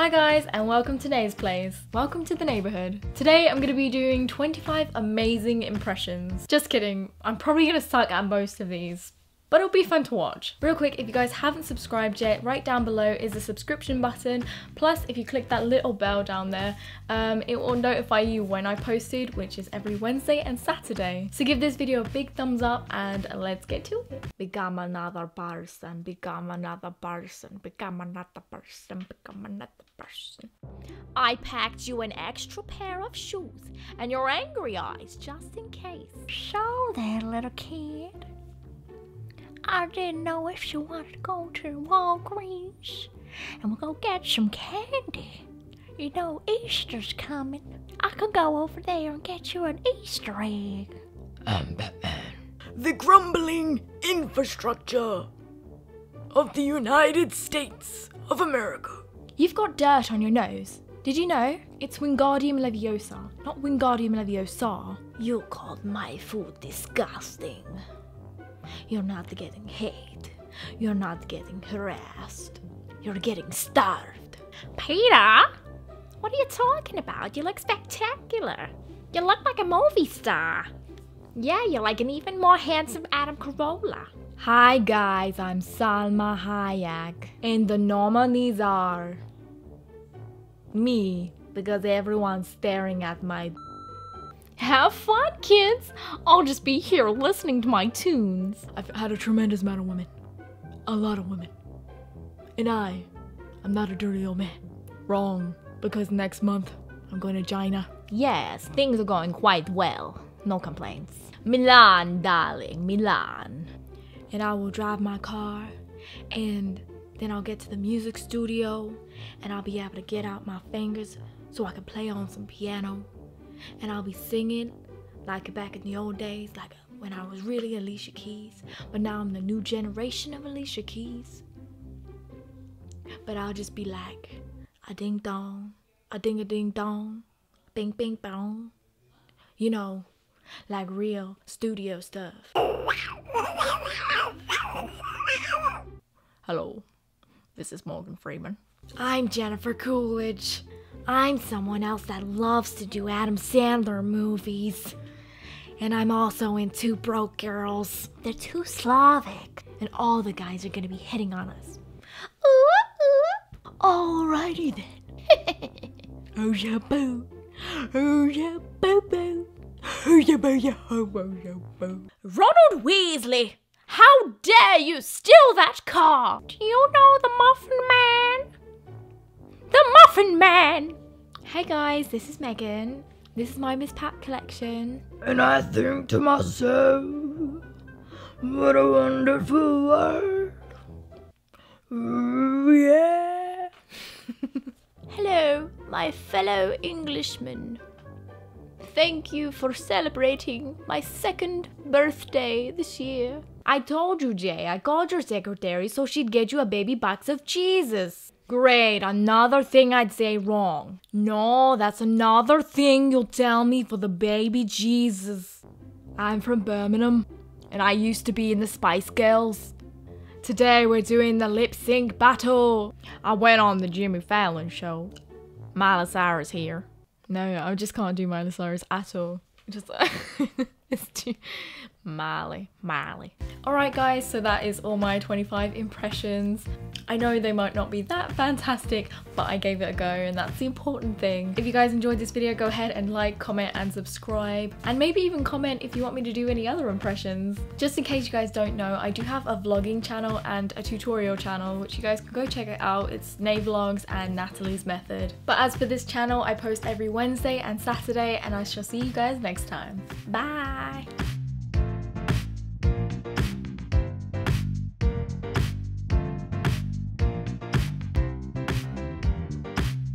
Hi guys and welcome to Nays Place. Welcome to the neighborhood. Today I'm going to be doing 25 amazing impressions. Just kidding, I'm probably going to suck at most of these, but it'll be fun to watch. Real quick, if you guys haven't subscribed yet, right down below is the subscription button. Plus, if you click that little bell down there, it will notify you when I posted, which is every Wednesday and Saturday. So give this video a big thumbs up and let's get to it. Become another person, become another person, become another person, become another person. I packed you an extra pair of shoes and your angry eyes just in case. So there, little kid. I didn't know if you wanted to go to Walgreens and we'll go get some candy. You know, Easter's coming. I could go over there and get you an Easter egg. I'm Batman. The grumbling infrastructure of the United States of America. You've got dirt on your nose. Did you know? It's Wingardium Leviosa, not Wingardium Leviosa. You called my food disgusting. You're not getting hate. You're not getting harassed. You're getting starved. Peter, what are you talking about? You look spectacular. You look like a movie star. Yeah, you're like an even more handsome Adam Carolla. Hi guys, I'm Salma Hayek. And the nominees are... me, because everyone's staring at my... Have fun, kids! I'll just be here listening to my tunes. I've had a tremendous amount of women. A lot of women. And I'm not a dirty old man. Wrong, because next month, I'm going to China. Yes, things are going quite well. No complaints. Milan, darling, Milan. And I will drive my car, and then I'll get to the music studio, and I'll be able to get out my fingers so I can play on some piano. And I'll be singing like back in the old days, like when I was really Alicia Keys. But now I'm the new generation of Alicia Keys. But I'll just be like, a ding dong, a ding dong, bing bing bong. You know, like real studio stuff. Hello, this is Morgan Freeman. I'm Jennifer Coolidge. I'm someone else that loves to do Adam Sandler movies. And I'm also in Two Broke Girls. They're too Slavic. And all the guys are gonna be hitting on us. Ooh, ooh. Alrighty then. Oh yeah boo. Oh yeah boo boo. Oh yeah boo yeah ho oh yeah boo. Ronald Weasley! How dare you steal that car! Do you know the Muffin Man? The Muffin Man! Hey guys, this is Megan. This is my Miss Pat collection. And I think to myself, what a wonderful world. Ooh, yeah. Hello, my fellow Englishmen. Thank you for celebrating my second birthday this year. I told you, Jay, I called your secretary so she'd get you a baby box of cheeses. Great, another thing I'd say wrong. No, that's another thing you'll tell me for the baby Jesus. I'm from Birmingham, and I used to be in the Spice Girls. Today we're doing the lip sync battle. I went on the Jimmy Fallon show. Miley Cyrus here. No, I just can't do Miley Cyrus at all. Just it's too... Miley. Alright guys, so that is all my 25 impressions. I know they might not be that fantastic, but I gave it a go and that's the important thing. If you guys enjoyed this video, go ahead and like, comment and subscribe, and maybe even comment if you want me to do any other impressions. Just in case you guys don't know, I do have a vlogging channel and a tutorial channel, which you guys can go check it out. It's Nay Vlogs and Natalie's Method. But as for this channel, I post every Wednesday and Saturday, and I shall see you guys next time. Bye!